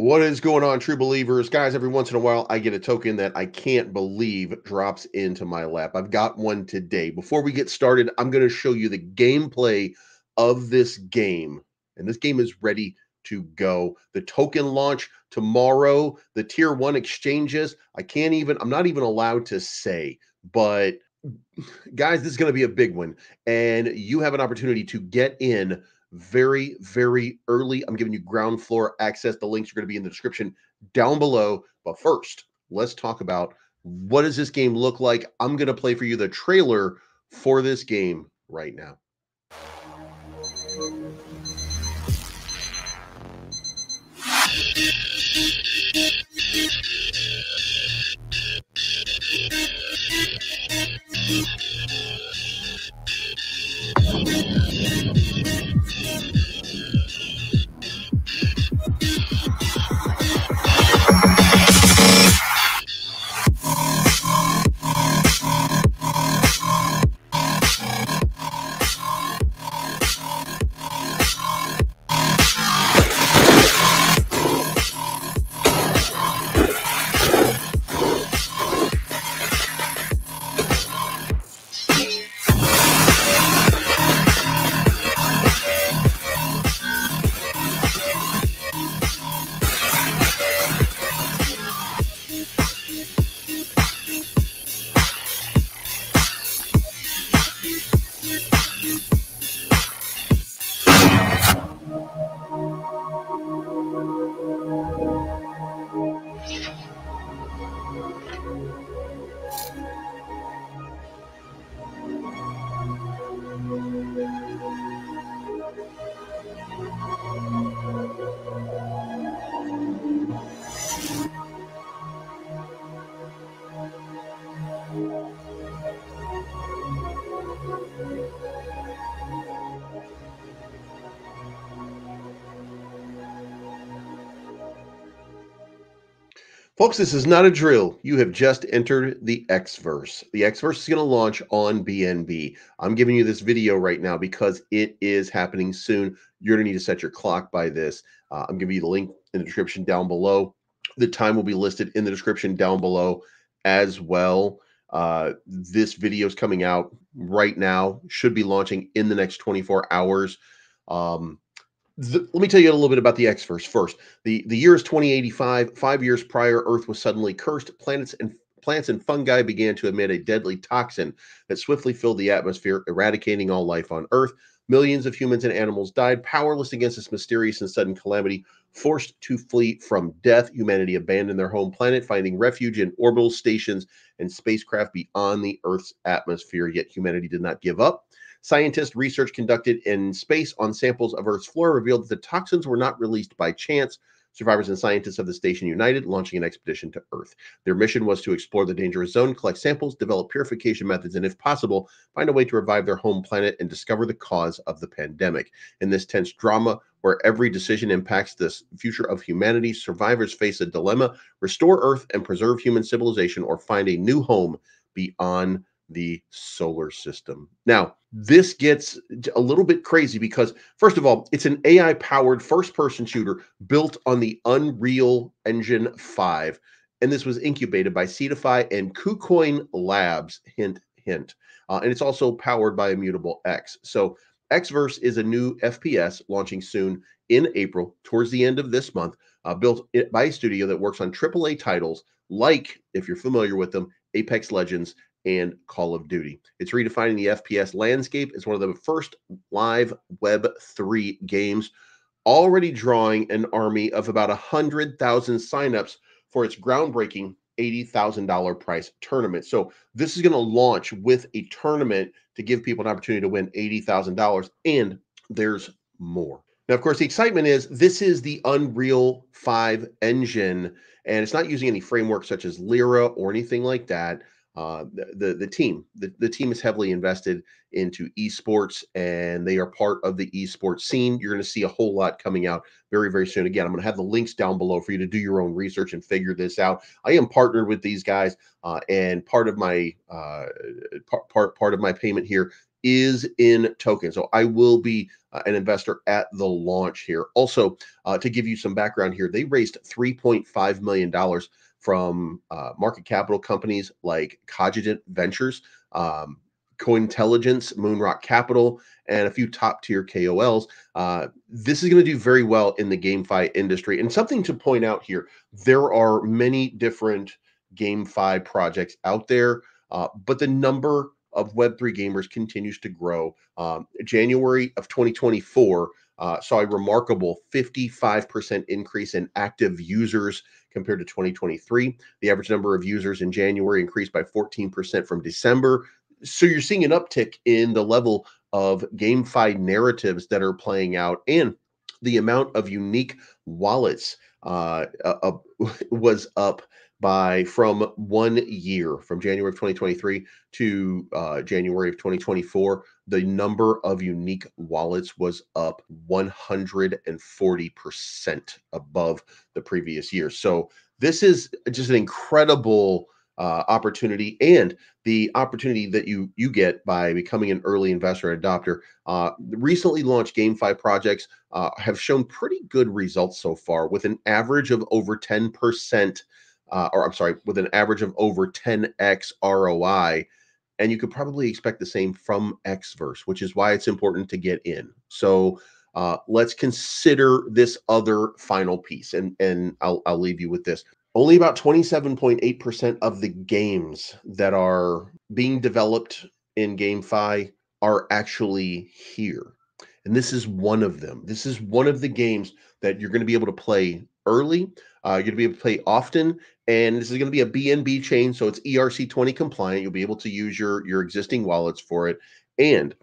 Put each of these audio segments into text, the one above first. What is going on, true believers? Guys, every once in a while, I get a token that I can't believe drops into my lap. I've got one today. Before we get started, I'm going to show you the gameplay of this game. And this game is ready to go. The token launch tomorrow, the tier one exchanges. I'm not even allowed to say, but guys, this is going to be a big one. And you have an opportunity to get in very, very early. I'm giving you ground floor access. The links are going to be in the description down below. But first, let's talk about what does this game look like. I'm going to play for you the trailer for this game right now. Folks, this is not a drill. You have just entered the Exverse. The Exverse is going to launch on BNB. I'm giving you this video right now because it is happening soon. You're going to need to set your clock by this. I'm giving you the link in the description down below. The time will be listed in the description down below as well. This video is coming out right now. Should be launching in the next 24 hours. Let me tell you a little bit about the Exverse first. The year is 2085. 5 years prior, Earth was suddenly cursed. Plants and fungi began to emit a deadly toxin that swiftly filled the atmosphere, eradicating all life on Earth. Millions of humans and animals died, powerless against this mysterious and sudden calamity. Forced to flee from death, humanity abandoned their home planet, finding refuge in orbital stations and spacecraft beyond the Earth's atmosphere. Yet humanity did not give up. Scientists' research conducted in space on samples of Earth's flora revealed that the toxins were not released by chance. Survivors and scientists of the station united, launching an expedition to Earth. Their mission was to explore the dangerous zone, collect samples, develop purification methods, and if possible, find a way to revive their home planet and discover the cause of the pandemic. In this tense drama, where every decision impacts the future of humanity, survivors face a dilemma: restore Earth and preserve human civilization, or find a new home beyond the solar system. Now, this gets a little bit crazy because, first of all, it's an AI-powered first-person shooter built on the Unreal Engine 5, and this was incubated by Seedify and KuCoin Labs, hint, hint. And it's also powered by Immutable X. So Exverse is a new FPS launching soon in April, towards the end of this month, built by a studio that works on AAA titles like, if you're familiar with them, Apex Legends and Call of Duty. It's redefining the FPS landscape. It's one of the first live Web3 games, already drawing an army of about 100,000 signups for its groundbreaking $80,000 prize tournament. So this is going to launch with a tournament to give people an opportunity to win $80,000, and there's more. Now, of course, the excitement is this is the Unreal 5 engine, and it's not using any frameworks such as Lyra or anything like that. The team is heavily invested into esports, and they are part of the esports scene. You're going to see a whole lot coming out very, very soon. Again, I'm going to have the links down below for you to do your own research and figure this out. I am partnered with these guys, and part of my payment here is in token. So I will be an investor at the launch here. Also, to give you some background here, they raised $3.5 million from market capital companies like Cogitent Ventures, Cointelligence, Moonrock Capital, and a few top-tier KOLs. This is going to do very well in the GameFi industry. And something to point out here, there are many different GameFi projects out there, but the number of Web3 gamers continues to grow. January of 2024 saw a remarkable 55% increase in active users compared to 2023. The average number of users in January increased by 14% from December. So you're seeing an uptick in the level of GameFi narratives that are playing out, and the amount of unique wallets was up by from 1 year, from January of 2023 to January of 2024. The number of unique wallets was up 140% above the previous year. So this is just an incredible opportunity, and the opportunity that you get by becoming an early investor and adopter. Recently launched GameFi projects have shown pretty good results so far, with an average of over 10%, with an average of over 10x ROI. And you could probably expect the same from Exverse, which is why it's important to get in. So let's consider this other final piece, and I'll leave you with this. Only about 27.8% of the games that are being developed in GameFi are actually here. And this is one of them. This is one of the games that you're going to be able to play early. You're going to be able to play often. And this is going to be a BNB chain, so it's ERC-20 compliant. You'll be able to use your existing wallets for it. And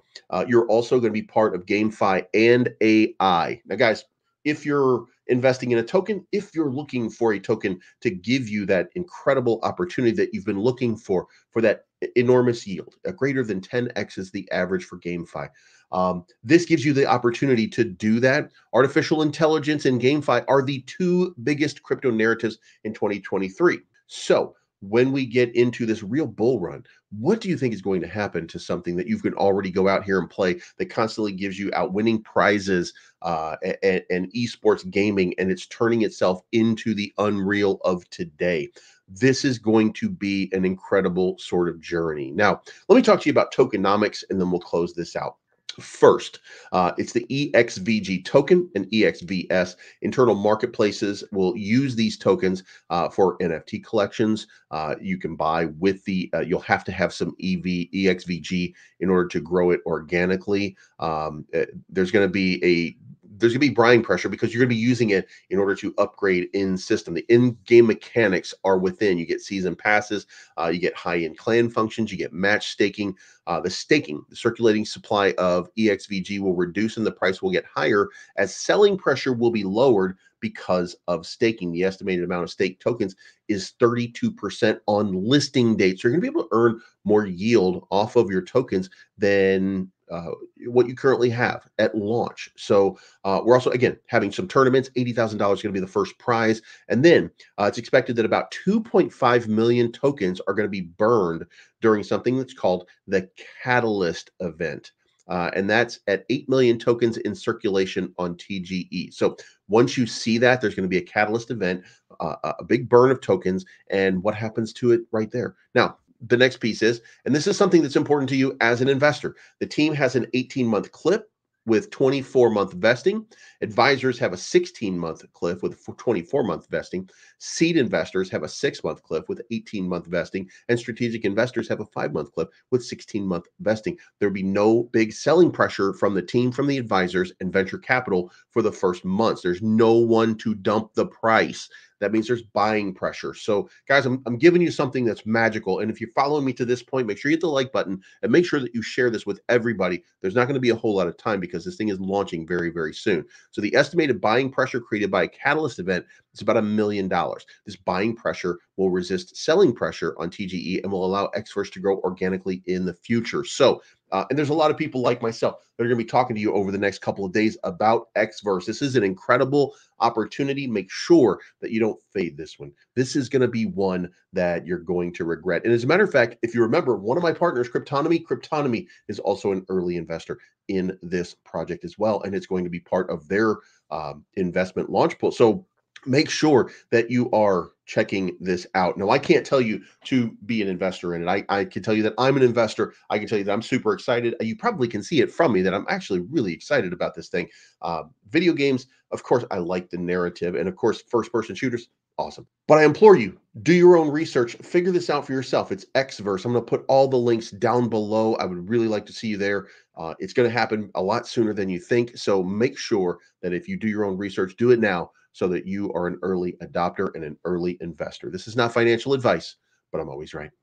you're also going to be part of GameFi and AI. Now, guys, if you're investing in a token, if you're looking for a token to give you that incredible opportunity that you've been looking for that enormous yield, a greater than 10x is the average for GameFi. This gives you the opportunity to do that. Artificial intelligence and GameFi are the two biggest crypto narratives in 2023. So when we get into this real bull run, what do you think is going to happen to something that you can already go out here and play, that constantly gives you out winning prizes and esports gaming, and it's turning itself into the Unreal of today? This is going to be an incredible sort of journey. Now, let me talk to you about tokenomics, and then we'll close this out. First, it's the EXVG token and EXVS. Internal marketplaces will use these tokens for NFT collections. You can buy with the, you'll have to have some EXVG in order to grow it organically. There's going to be buying pressure because you're going to be using it in order to upgrade in system. The in-game mechanics are within. You get season passes, you get high-end clan functions, you get match staking. The circulating supply of EXVG will reduce and the price will get higher as selling pressure will be lowered because of staking. The estimated amount of staked tokens is 32% on listing date. So you're going to be able to earn more yield off of your tokens than what you currently have at launch. So we're also, again, having some tournaments. $80,000 is going to be the first prize. And then it's expected that about 2.5 million tokens are going to be burned during something that's called the Catalyst event. And that's at 8 million tokens in circulation on TGE. So once you see that, there's going to be a Catalyst event, a big burn of tokens, and what happens to it right there. Now, the next piece is, and this is something that's important to you as an investor, the team has an 18-month cliff with 24-month vesting. Advisors have a 16-month cliff with 24-month vesting. Seed investors have a 6-month cliff with 18-month vesting. And strategic investors have a 5-month cliff with 16-month vesting. There'll be no big selling pressure from the team, from the advisors, and venture capital for the first months. There's no one to dump the price. That means there's buying pressure. So guys, I'm giving you something that's magical. And if you're following me to this point, make sure you hit the like button and make sure that you share this with everybody. There's not going to be a whole lot of time because this thing is launching very, very soon. So the estimated buying pressure created by a Catalyst event It's about $1 million. This buying pressure will resist selling pressure on TGE and will allow Exverse to grow organically in the future. So, and there's a lot of people like myself that are going to be talking to you over the next couple of days about Exverse. This is an incredible opportunity. Make sure that you don't fade this one. This is going to be one that you're going to regret. And as a matter of fact, if you remember, one of my partners, Cryptonomy is also an early investor in this project as well. And it's going to be part of their investment launch pool. So make sure that you are checking this out. Now, I can't tell you to be an investor in it. I can tell you that I'm an investor. I can tell you that I'm super excited. You probably can see it from me that I'm actually really excited about this thing. Video games, of course, I like the narrative. And of course, first-person shooters, awesome. But I implore you, do your own research. Figure this out for yourself. It's Exverse. I'm going to put all the links down below. I would really like to see you there. It's going to happen a lot sooner than you think. So make sure that if you do your own research, do it now, so that you are an early adopter and an early investor. This is not financial advice, but I'm always right.